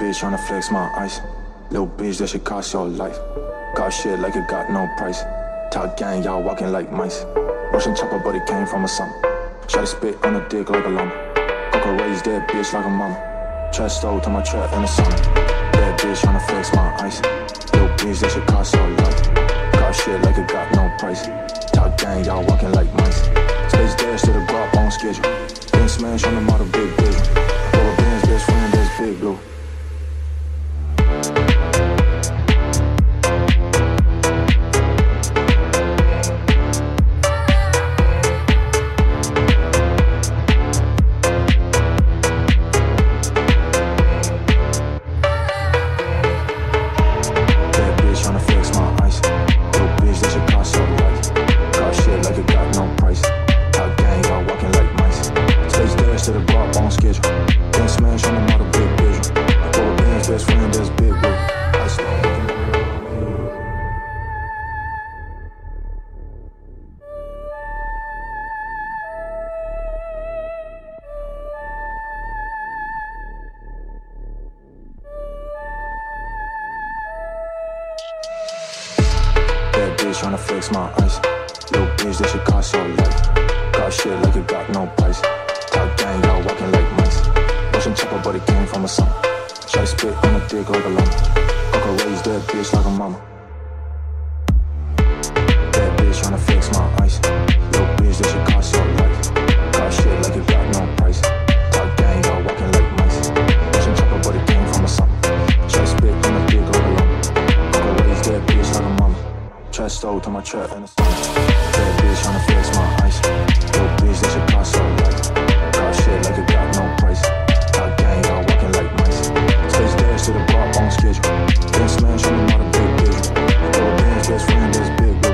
bitch tryna flex my ice. Little bitch, that should cost your life. Got shit like it got no price. Top gang, y'all walking like mice. Russian chopper, but it came from a sump. Try to spit on a dick like a lump. Coco raised that bitch like a mama. Trap stole to my trap in the summer. That bitch tryna flex my ice. Little bitch, that should cost your life. Got shit like it got no price. Top gang, y'all walking like mice. Space dash to the drop on schedule. Then smash on the model, big vision. Rubber bands, best friend, that's big blue. Tryna flex my ice. Little bitch, that shit cost your life. Got shit like it got no price. Top gang, y'all walking like mice. Russian chopper, but it came from a son. Try to spit on a dick like a lump. Coco raised that bitch like a mama. That bitch tryna flex my ice. Little bitch, that shit cost your life. Got shit like it got no price. Top gang, y'all walking like mice. Russian chopper, but it came from a son. Try to spit on a dick like a lump. Coco raised that bitch like a mama. Trap stole to my trap and a song. Bad bitch tryna flex my ice. Little bitch, that shit cost so light. Got shit like it got no price. Top gang, y'all walking like mice. Space dash to the bar on schedule. Then smash on the model, big bitch. Little bitch, best friend, that's big blue.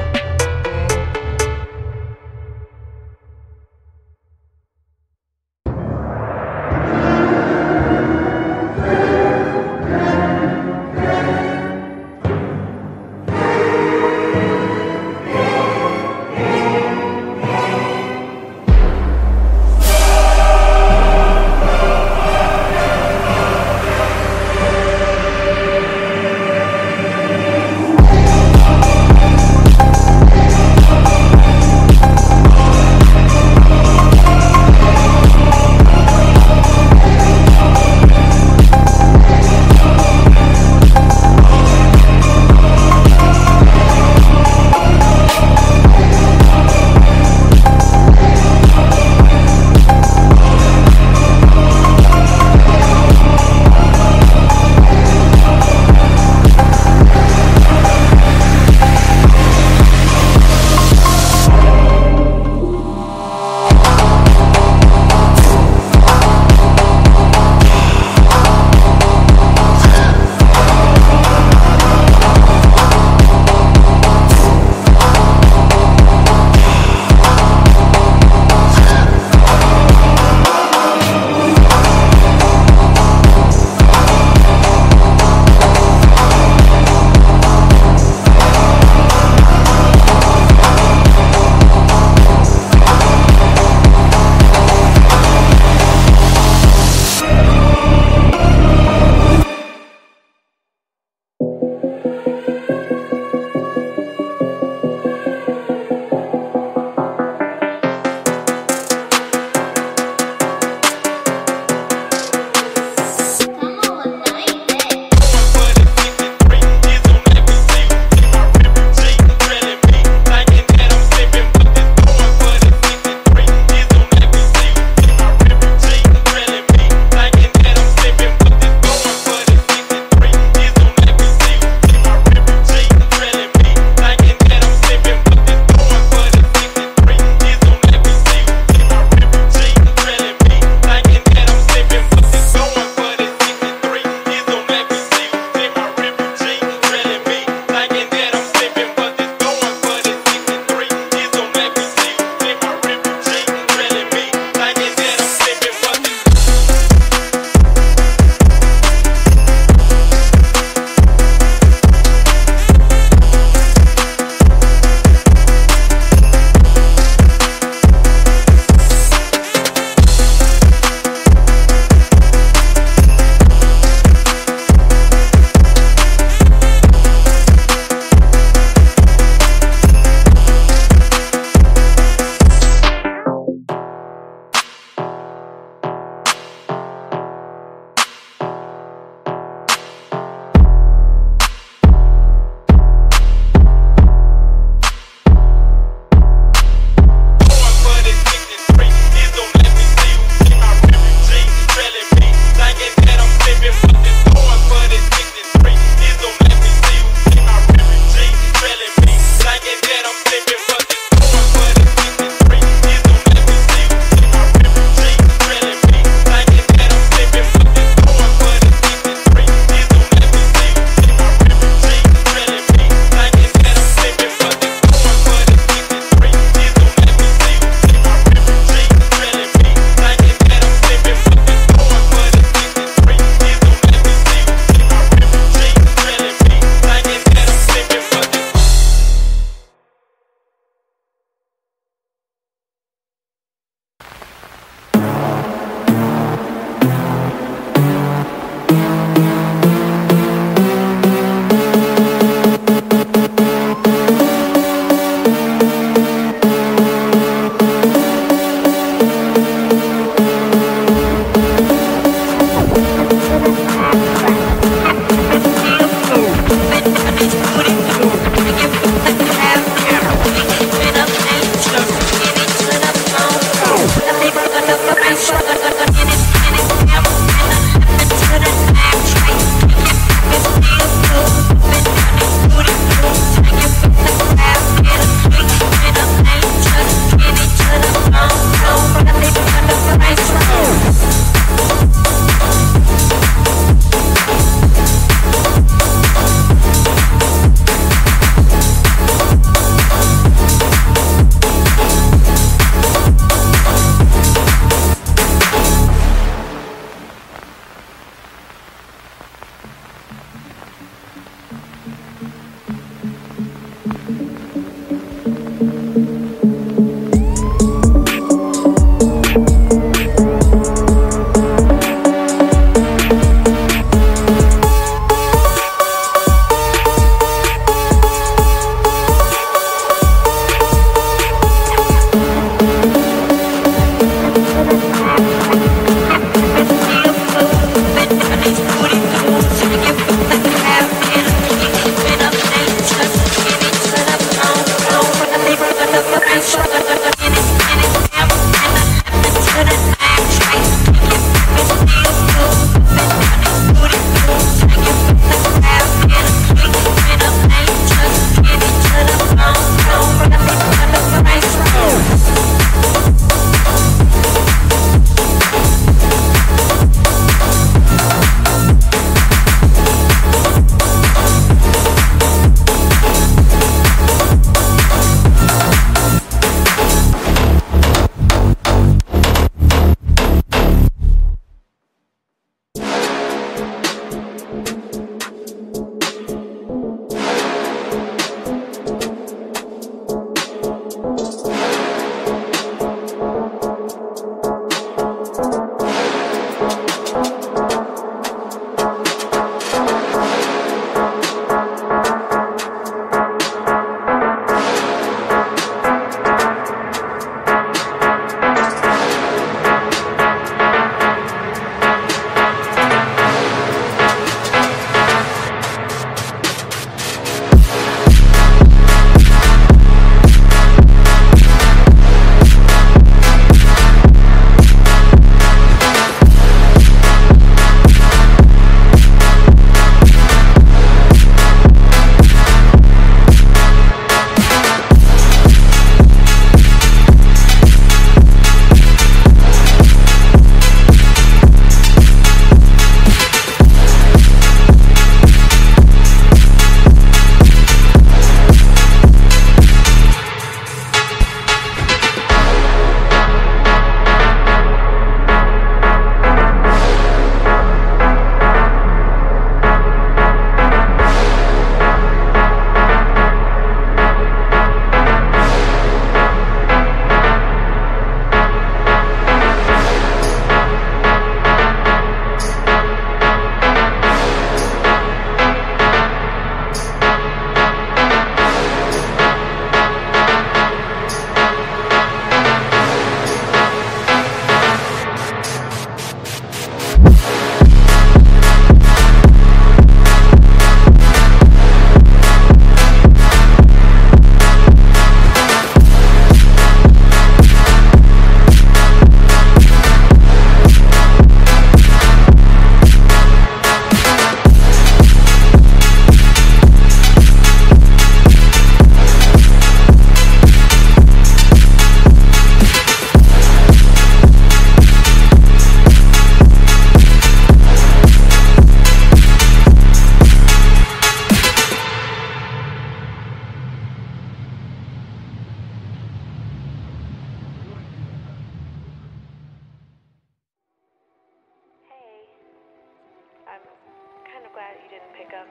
pick up.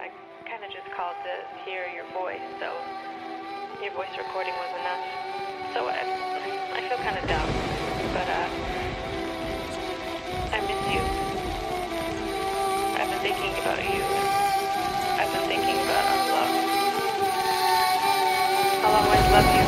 I kind of just called to hear your voice, so your voice recording was enough. So I feel kind of dumb, but I miss you. I've been thinking about you. I've been thinking about our love. I'll always love you.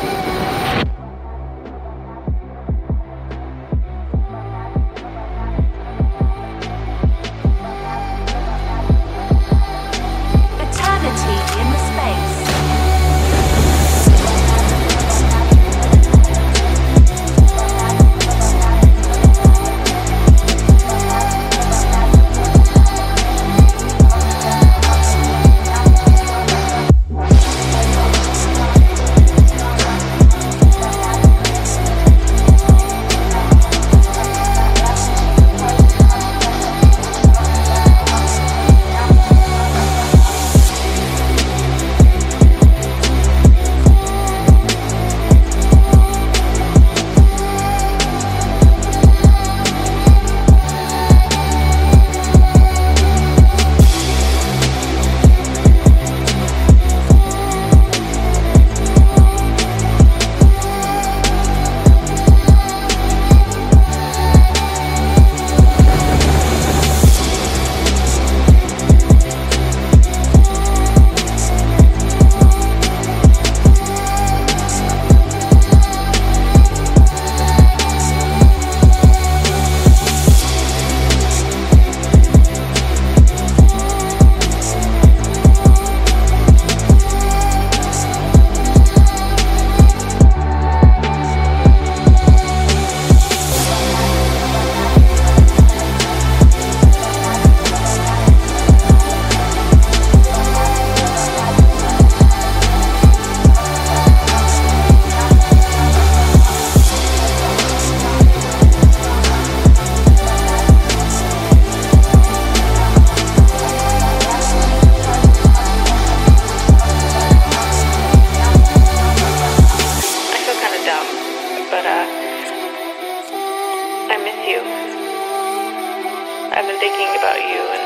I've been thinking about you, and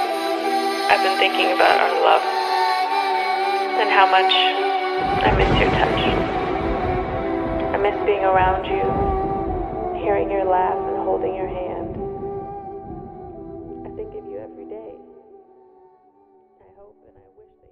I've been thinking about our love, and how much I miss your touch. I miss being around you, hearing your laugh and holding your hand. I think of you every day. I hope and I wish that you're doing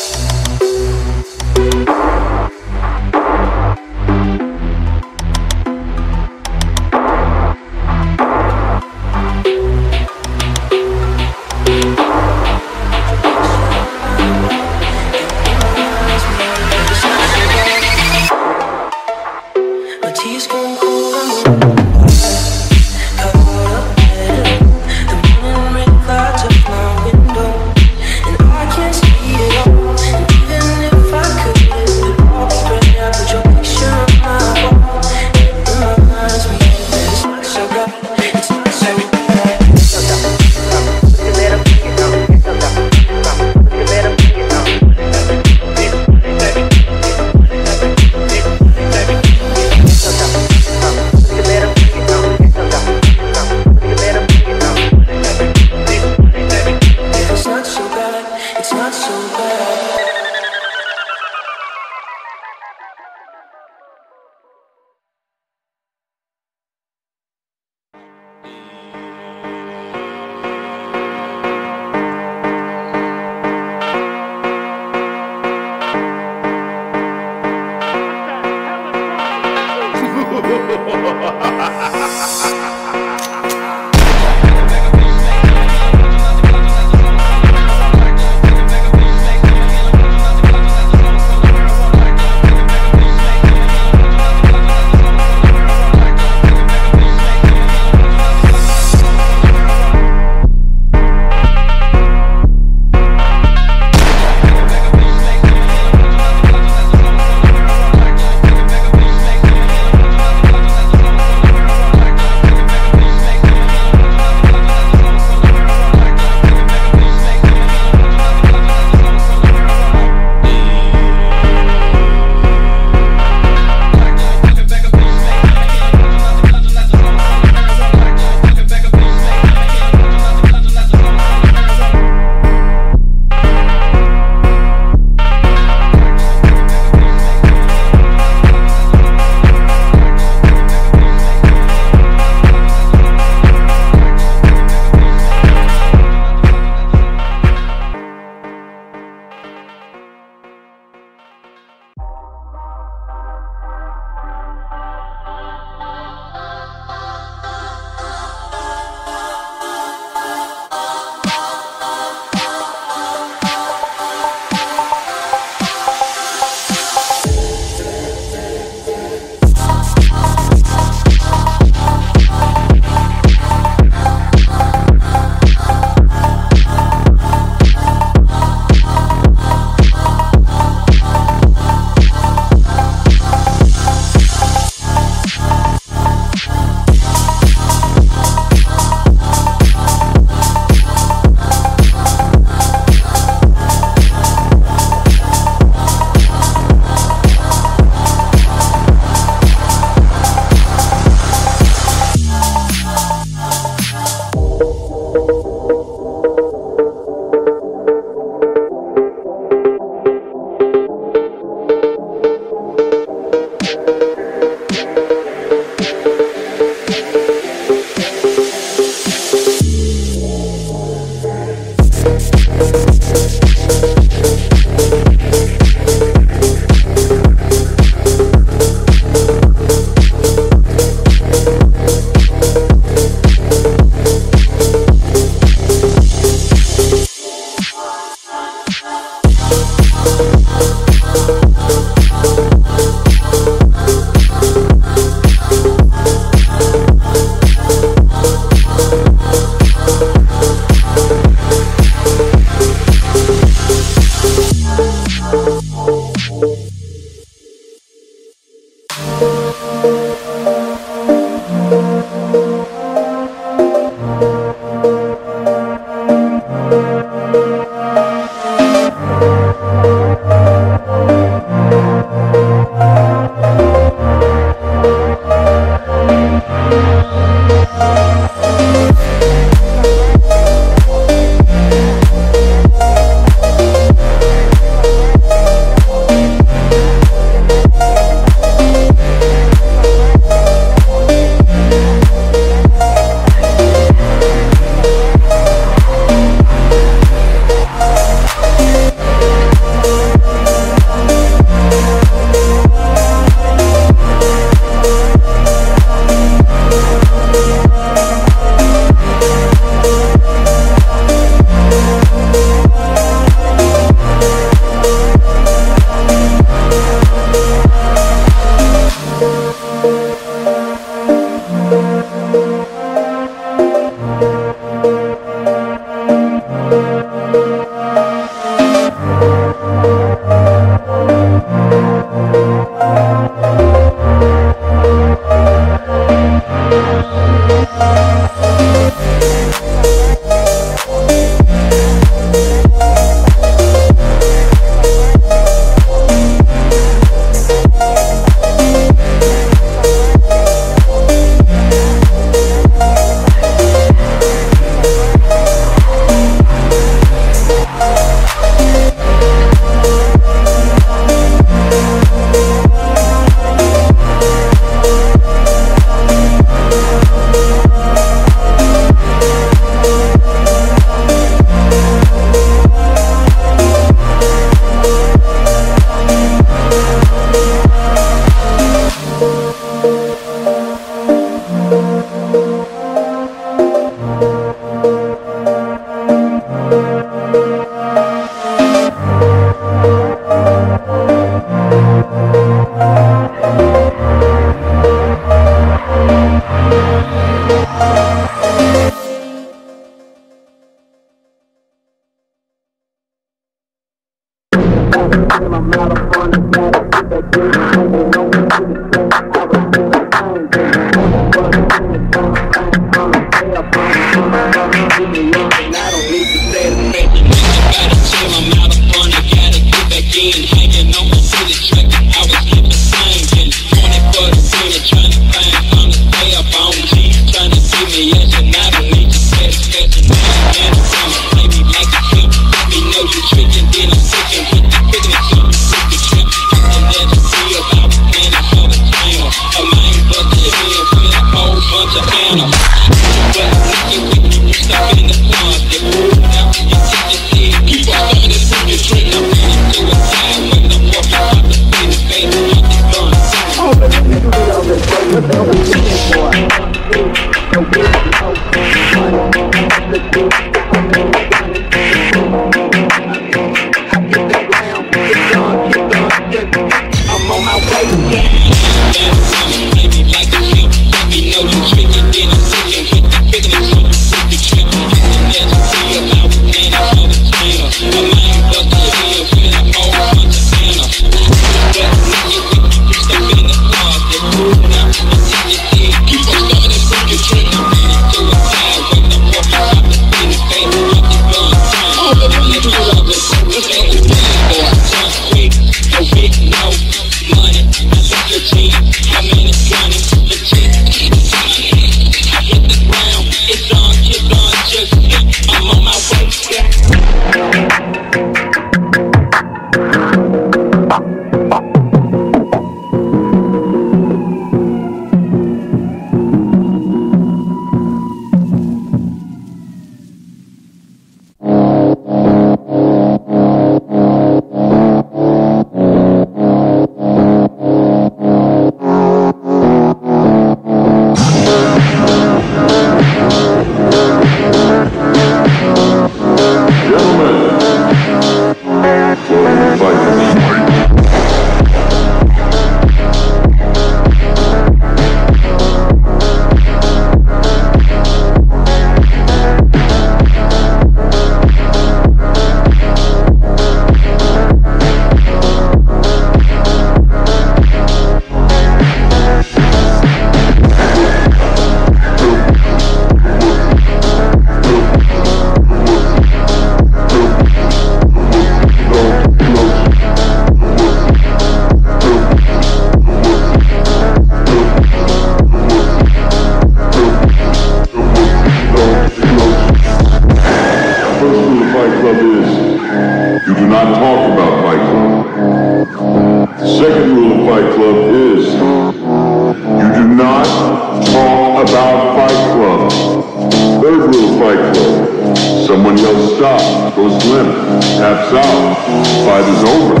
about Fight Club. Third rule of Fight Club. Someone yells stop, goes limp, taps out, fight is over.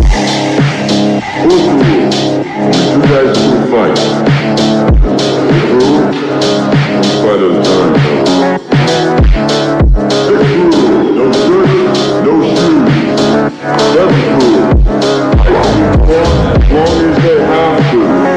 Fourth rule, only two guys can fight. Fifth rule, fight at a time. Sixth rule, no skirts, no shoes. Seventh rule, fights can fight as long as they have to.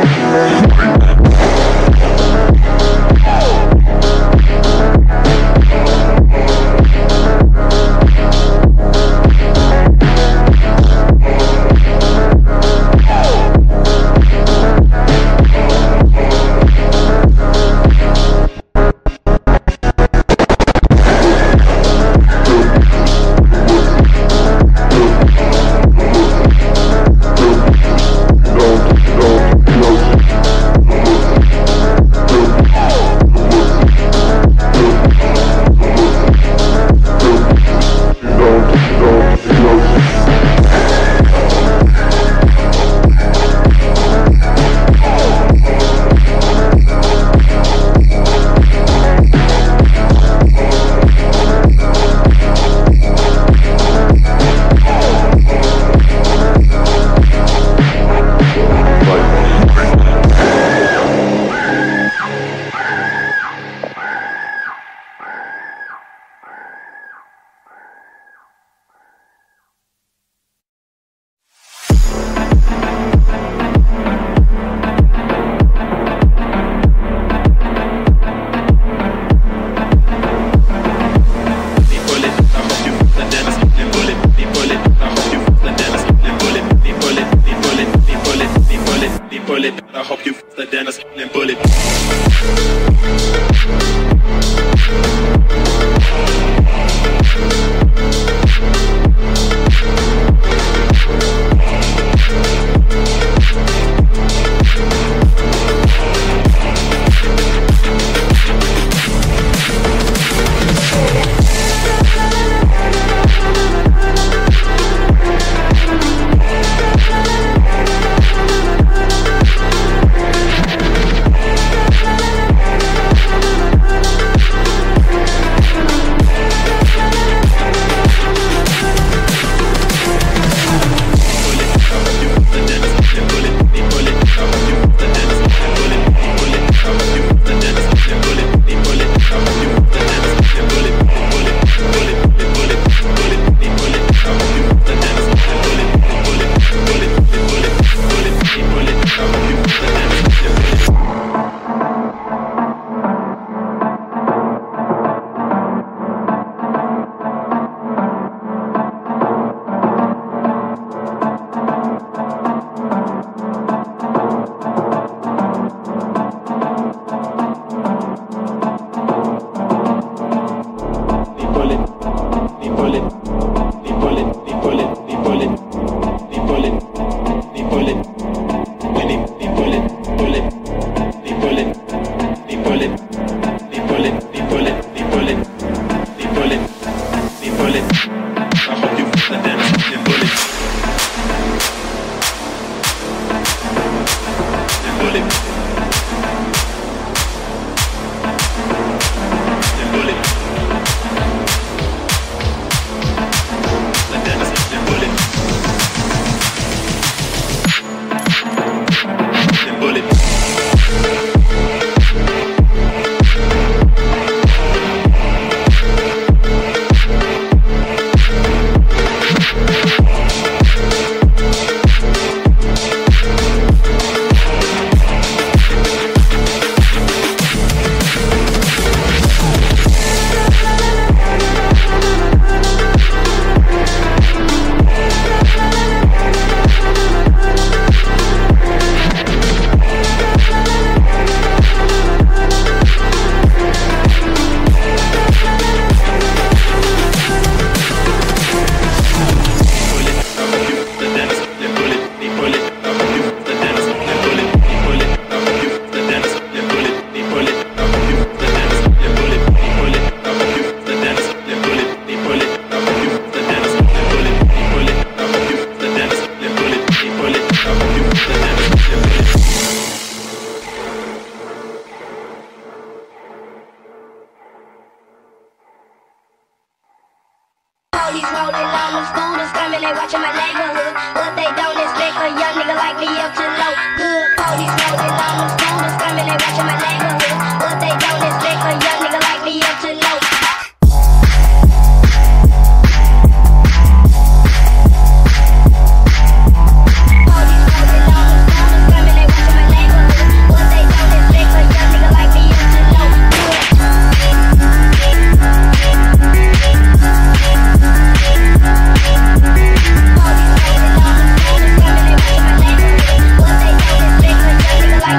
they watching my neighborhood. What they don't expect a young nigga like me up to low. Good police rolling on them students coming, they watching my neighborhood. What they don't expect a young nigga like me up to low.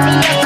Yeah.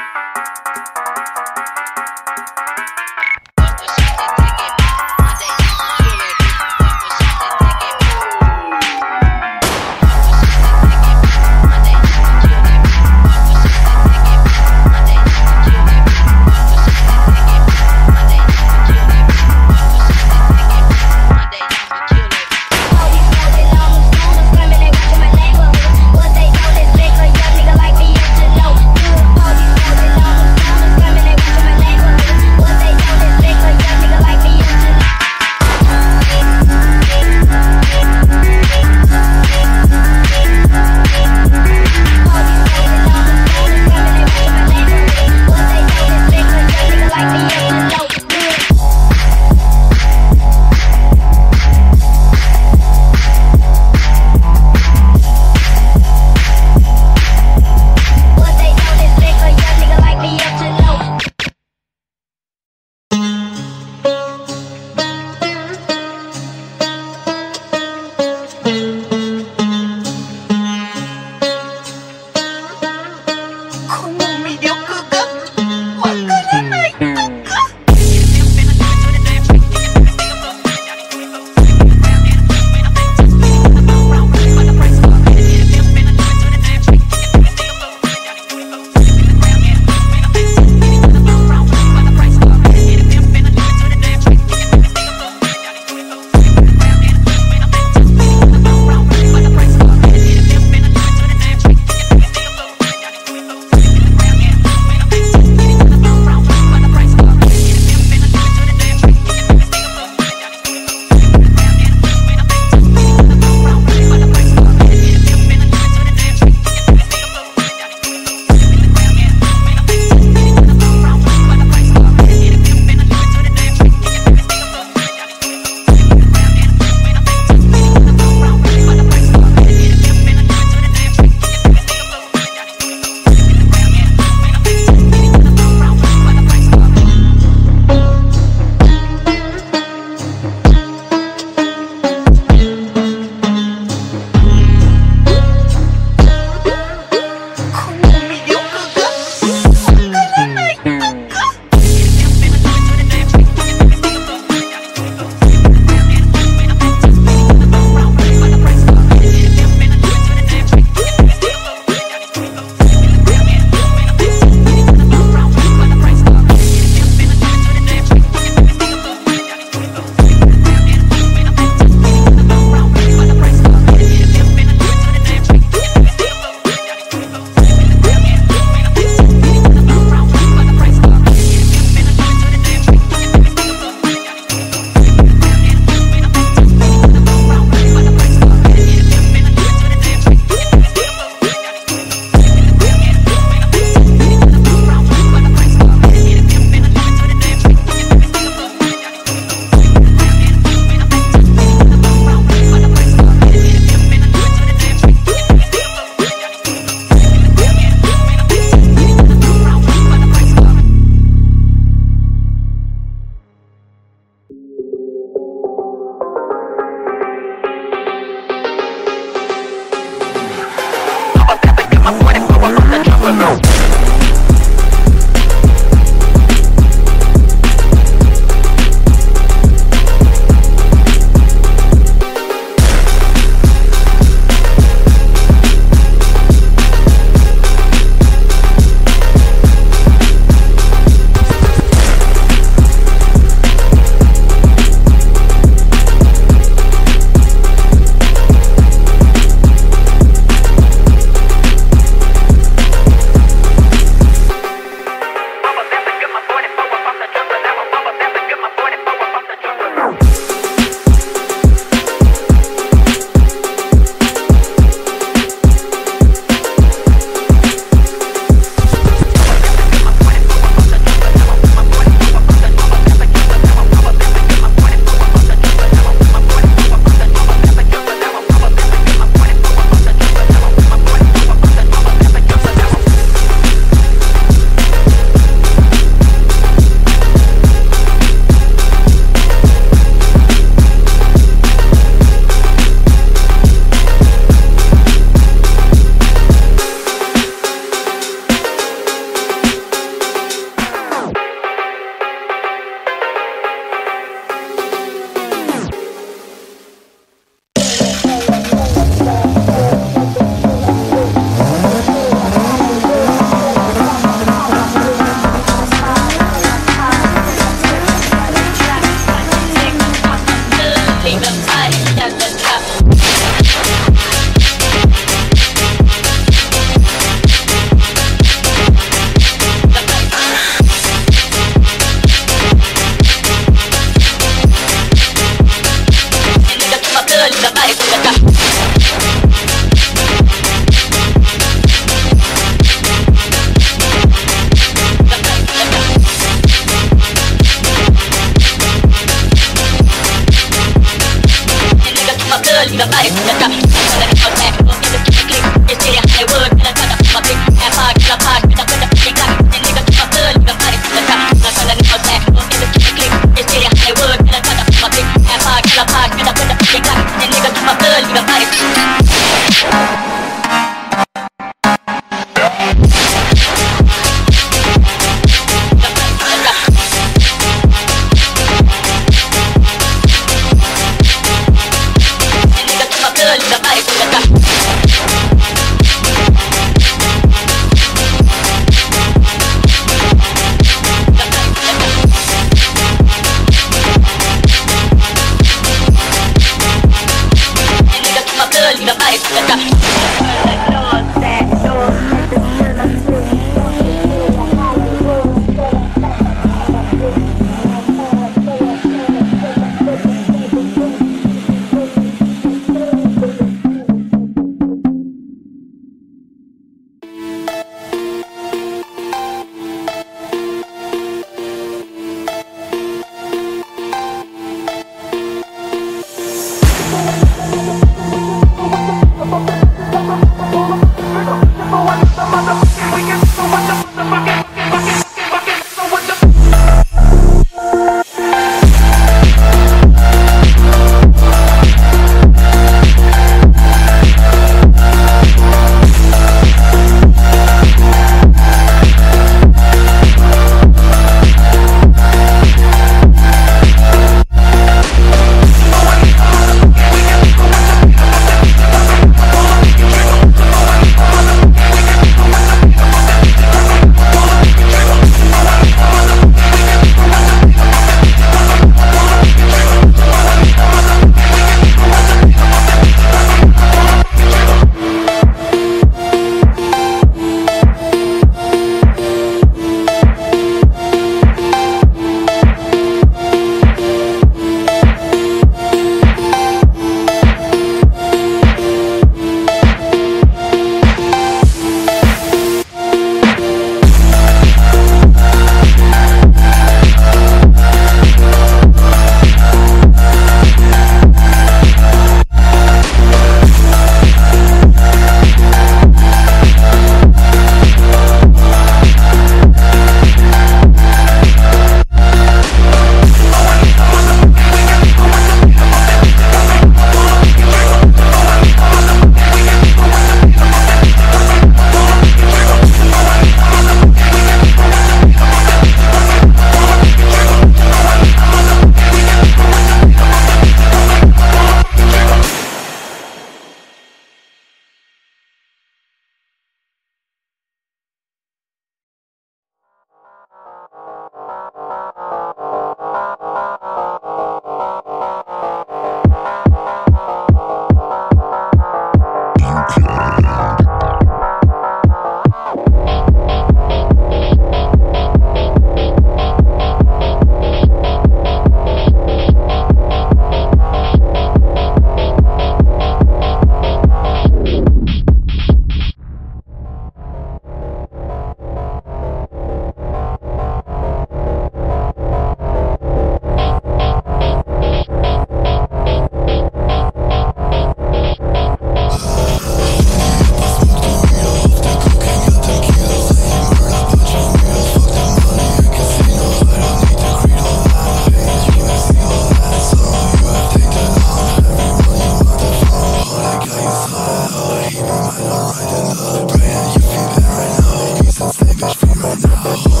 I don't know, I pray that you feel that right now. Peace and stay bitch free right now.